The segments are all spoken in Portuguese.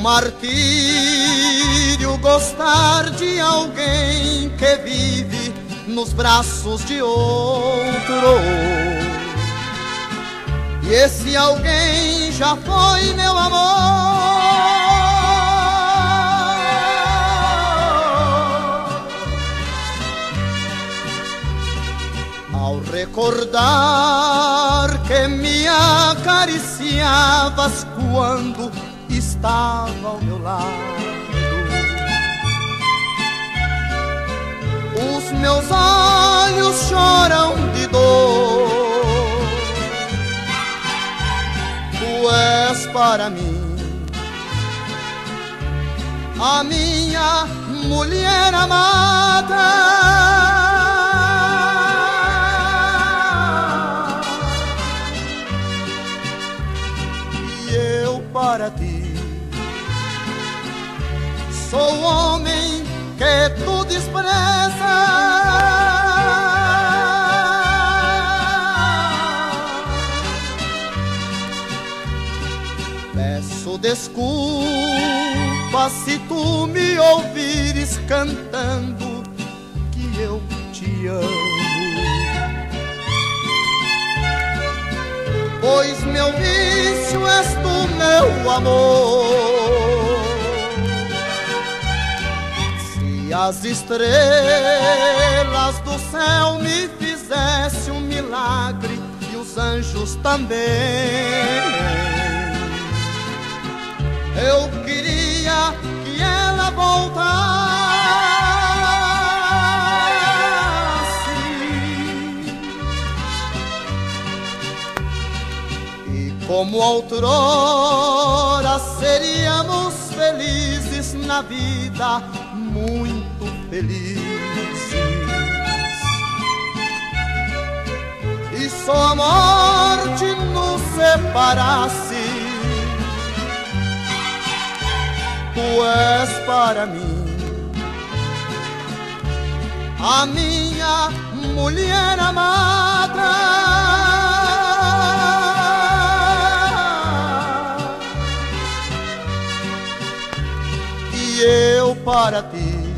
martírio gostar de alguém que vive nos braços de outro. E esse alguém já foi meu amor. Ao recordar que me acariciavas quando estava ao meu lado, os meus olhos choram de dor. Tu és para mim a minha mulher amada. Para ti sou o homem que tu desprezas. Peço desculpa se tu me ouvires cantando que eu te amo, pois meu vício és tu, meu amor. Se as estrelas do céu me fizessem um milagre e os anjos também, eu queria que ela voltasse. E como outrora seríamos felizes na vida, muito felizes, e só a morte nos separasse. Tu és para mim a minha mulher amada. Eu para ti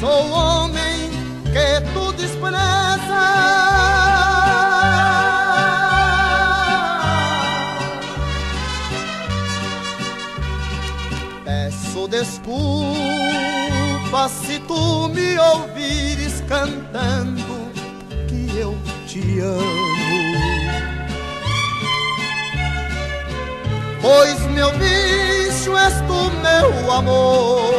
sou o homem que tu desprezas. Peço desculpa se tu me ouvires cantando que eu te amo, pois meu vício és tu, meu amor.